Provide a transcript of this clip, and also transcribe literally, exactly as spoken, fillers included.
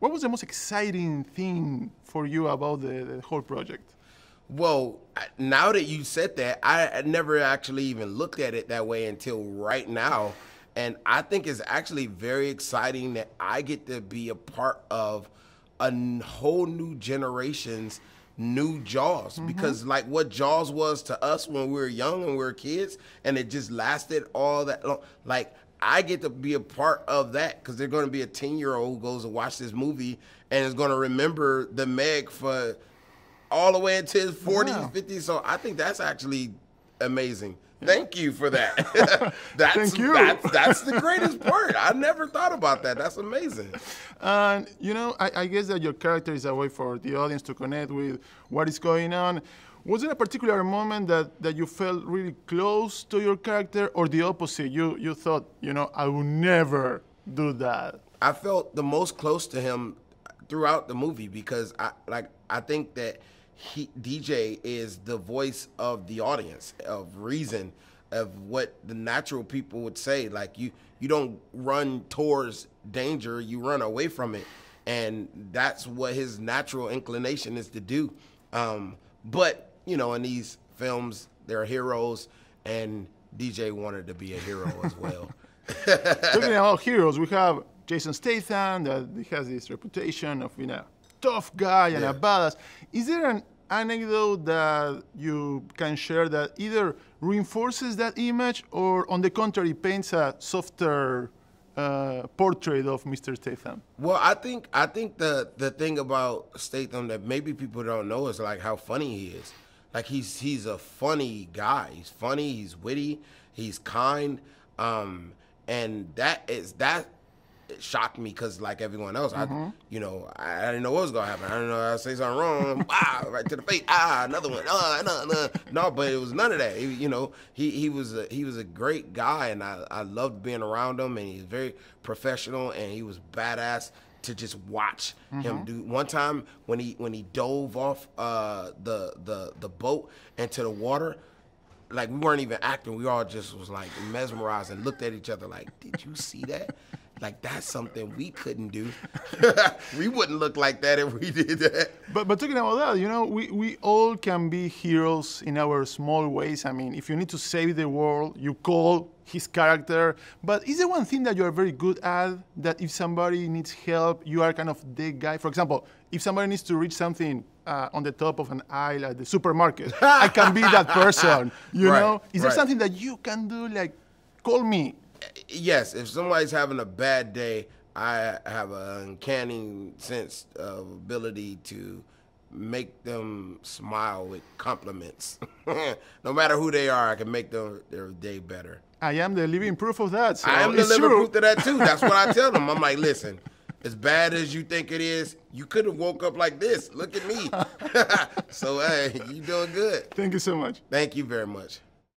What was the most exciting thing for you about the, the whole project? Well, now that you said that, I, I never actually even looked at it that way until right now. And I think it's actually very exciting that I get to be a part of a whole new generation's new Jaws. Mm-hmm. Because like what Jaws was to us when we were young and we were kids, and it just lasted all that long. Like, I get to be a part of that, because there's going to be a ten-year-old who goes and watch this movie and is going to remember The Meg for all the way until his forties, wow. fifties. So I think that's actually amazing. Thank you for that. that's, Thank you. That's, that's the greatest part. I never thought about that. That's amazing. And, you know, I, I guess that your character is a way for the audience to connect with what is going on. Was there a particular moment that, that you felt really close to your character, or the opposite? You, you thought, you know, I will never do that. I felt the most close to him throughout the movie, because I, like, I think that He, D J is the voice of the audience, of reason, of what the natural people would say. Like, you, you don't run towards danger, you run away from it. And that's what his natural inclination is to do. Um, but, you know, in these films, they're heroes, and D J wanted to be a hero as well. Talking about heroes, we have Jason Statham, that has this reputation of, you know, tough guy and yeah. a badass. Is there an anecdote that you can share that either reinforces that image or, on the contrary, paints a softer uh, portrait of Mister Statham? Well, I think I think the the thing about Statham that maybe people don't know is like how funny he is. Like he's he's a funny guy. He's funny. He's witty. He's kind. Um, and that is that. It shocked me because, like everyone else, mm-hmm. I, you know, I, I didn't know what was gonna happen. I didn't know I say something wrong. Ah, right to the face. Ah, another one. Ah, no, no, no. But it was none of that. He, you know, he he was a, he was a great guy, and I I loved being around him. And he's very professional, and he was badass to just watch mm-hmm. him do. One time when he when he dove off uh, the the the boat into the water. Like, we weren't even acting. We all just was like mesmerized and looked at each other like, did you see that? Like, that's something we couldn't do. We wouldn't look like that if we did that. But, but talking about that, you know, we, we all can be heroes in our small ways. I mean, if you need to save the world, you call his character. But is there one thing that you are very good at, that if somebody needs help, you are kind of the guy? For example, if somebody needs to reach something uh, on the top of an aisle at the supermarket, I can be that person, you right, know? Is there right. something that you can do, like, call me? Yes, if somebody's having a bad day, I have an uncanny sense of ability to make them smile with compliments. No matter who they are, I can make them, their day better. I am the living proof of that. So I am the living true. proof of that, too. That's what I tell them. I'm like, listen, as bad as you think it is, you could have woke up like this. Look at me. So, hey, you doing good. Thank you so much. Thank you very much.